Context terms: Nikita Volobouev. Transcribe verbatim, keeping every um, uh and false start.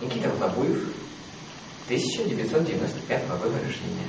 Никита Волобуев, тысяча девятьсот девяносто пятого года рождения.